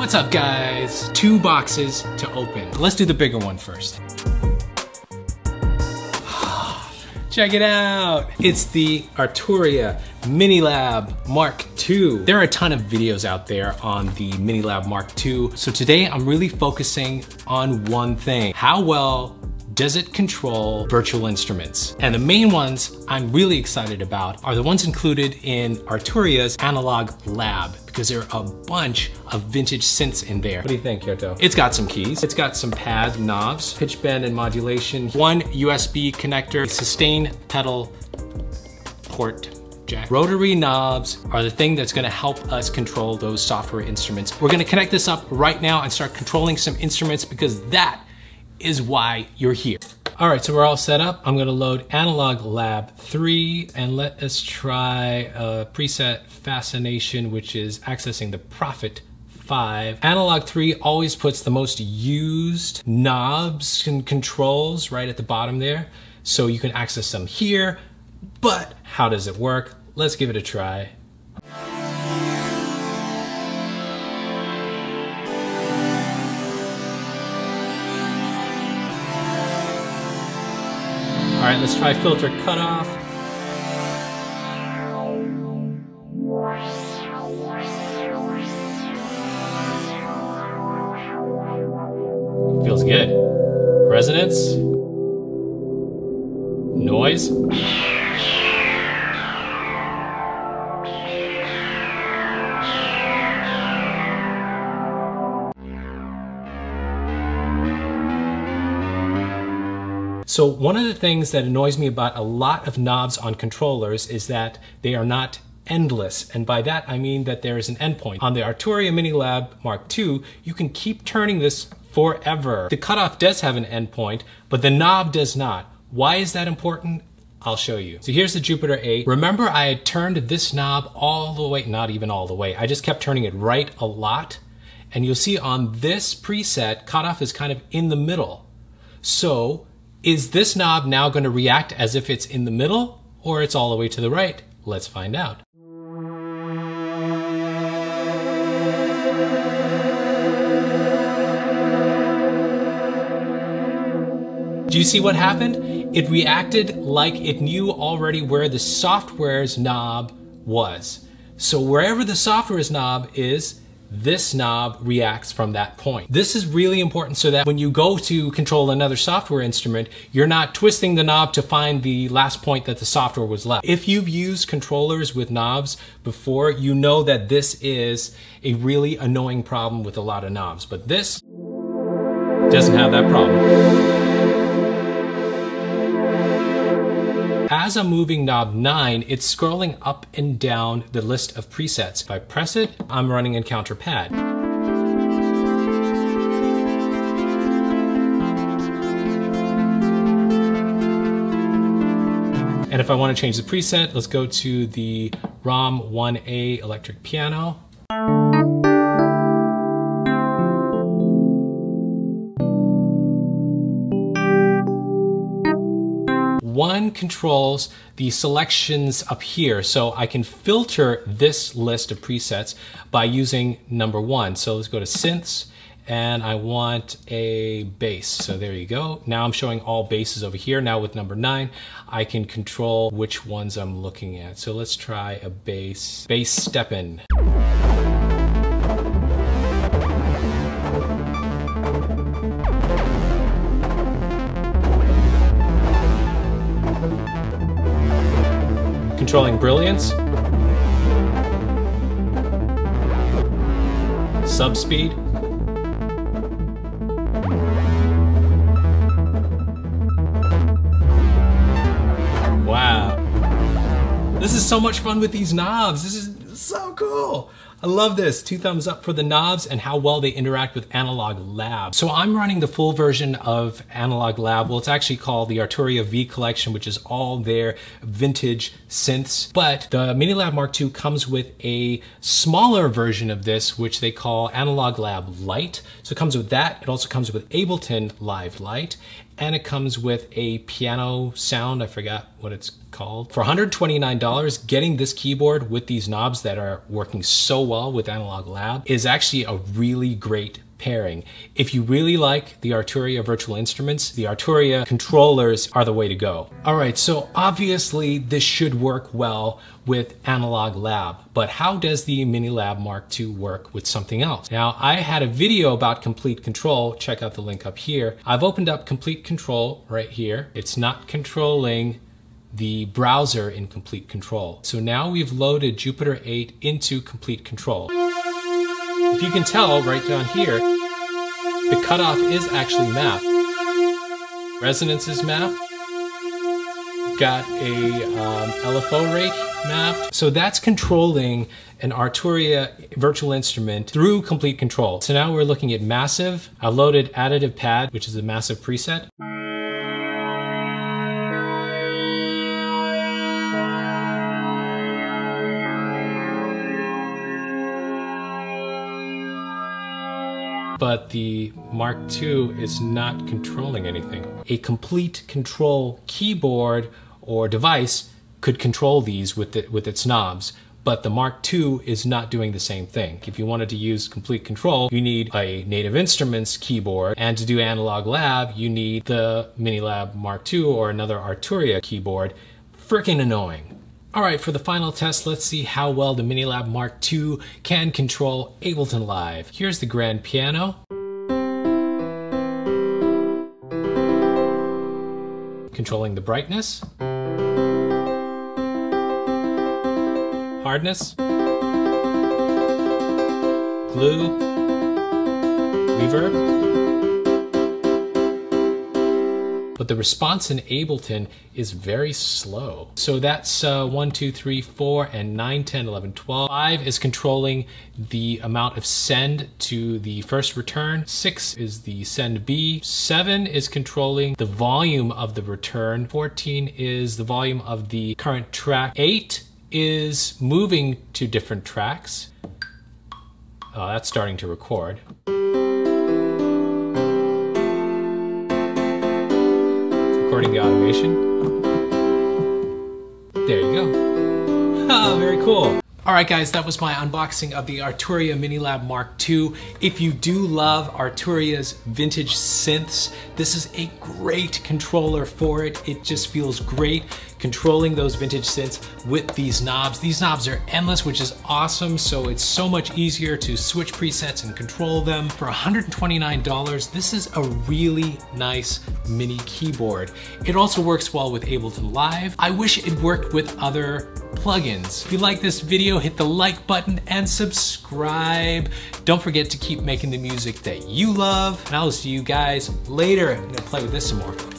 What's up guys? 2 boxes to open. Let's do the bigger one first. Check it out. It's the Arturia Minilab Mark II. There are a ton of videos out there on the Minilab Mark II. So today I'm really focusing on one thing. How well does it control virtual instruments? And the main ones I'm really excited about are the ones included in Arturia's Analog Lab, because there are a bunch of vintage synths in there. What do you think, Kyoto? It's got some keys, it's got some pads, knobs, pitch bend and modulation, 1 USB connector, sustain pedal port jack. Rotary knobs are the thing that's gonna help us control those software instruments. We're gonna connect this up right now and start controlling some instruments, because that is why you're here. All right, so we're all set up. I'm gonna load Analog Lab 3 and let us try a preset fascination, which is accessing the Prophet 5. Analog 3 always puts the most used knobs and controls right at the bottom there. So you can access them here, but how does it work? Let's give it a try. All right, let's try filter cutoff. Feels good. Resonance. Noise. So one of the things that annoys me about a lot of knobs on controllers is that they are not endless. And by that, I mean that there is an endpoint. On the Arturia Minilab Mark II, you can keep turning this forever. The cutoff does have an endpoint, but the knob does not. Why is that important? I'll show you. So here's the Jupiter 8. Remember, I had turned this knob all the way, not even all the way. I just kept turning it right a lot. And you'll see on this preset, cutoff is kind of in the middle. So, is this knob now going to react as if it's in the middle, or it's all the way to the right? Let's find out. Do you see what happened? It reacted like it knew already where the software's knob was. So wherever the software's knob is, this knob reacts from that point. This is really important so that when you go to control another software instrument, you're not twisting the knob to find the last point that the software was left. If you've used controllers with knobs before, you know that this is a really annoying problem with a lot of knobs, but this doesn't have that problem. As I'm moving knob 9, it's scrolling up and down the list of presets. If I press it, I'm running encounter pad. And if I want to change the preset, let's go to the ROM 1A electric piano. One controls the selections up here, so I can filter this list of presets by using number 1. So let's go to synths, and I want a bass. So there you go. Now I'm showing all basses over here. Now with number 9, I can control which ones I'm looking at. So let's try a bass, step-in. Controlling brilliance, sub-speed, wow. This is so much fun with these knobs. This is so cool. I love this. 2 thumbs up for the knobs and how well they interact with Analog Lab. So I'm running the full version of Analog Lab. Well, it's actually called the Arturia V Collection, which is all their vintage synths. But the Minilab Mark II comes with a smaller version of this, which they call Analog Lab Lite. So it comes with that. It also comes with Ableton Live Lite. and it comes with a piano sound, I forgot what it's called. For $129, getting this keyboard with these knobs that are working so well with Analog Lab is actually a really great pairing. If you really like the Arturia virtual instruments, the Arturia controllers are the way to go. All right, so obviously this should work well with Analog Lab, but how does the Minilab Mark II work with something else? Now, I had a video about Komplete Kontrol. Check out the link up here. I've opened up Komplete Kontrol right here. It's not controlling the browser in Komplete Kontrol. So now we've loaded Jupiter 8 into Komplete Kontrol. If you can tell right down here, the cutoff is actually mapped. Resonance is mapped. Got a LFO rate mapped. So that's controlling an Arturia virtual instrument through Komplete Kontrol. So now we're looking at Massive. I loaded Additive Pad, which is a Massive preset. But the Mark II is not controlling anything. A Komplete Kontrol keyboard or device could control these with its knobs, but the Mark II is not doing the same thing. If you wanted to use Komplete Kontrol, you need a Native Instruments keyboard, and to do Analog Lab, you need the Minilab Mark II or another Arturia keyboard. Freaking annoying. All right, for the final test, let's see how well the Minilab Mark II can control Ableton Live. Here's the grand piano. Controlling the brightness. Hardness. Glue. Reverb. But the response in Ableton is very slow. So that's 1, 2, 3, 4, and 9, 10, 11, 12. 5 is controlling the amount of send to the first return. 6 is the send B. 7 is controlling the volume of the return. 14 is the volume of the current track. 8 is moving to different tracks. Oh, that's starting to record. 's recording the automation. There you go. Oh, very cool. All right, guys, that was my unboxing of the Arturia Minilab Mark II. If you do love Arturia's vintage synths, this is a great controller for it. It just feels great controlling those vintage synths with these knobs. These knobs are endless, which is awesome, so it's so much easier to switch presets and control them. For $129, this is a really nice mini keyboard. It also works well with Ableton Live. I wish it worked with other plugins. If you like this video, hit the like button and subscribe. Don't forget to keep making the music that you love, and I'll see you guys later. I'm gonna play with this some more.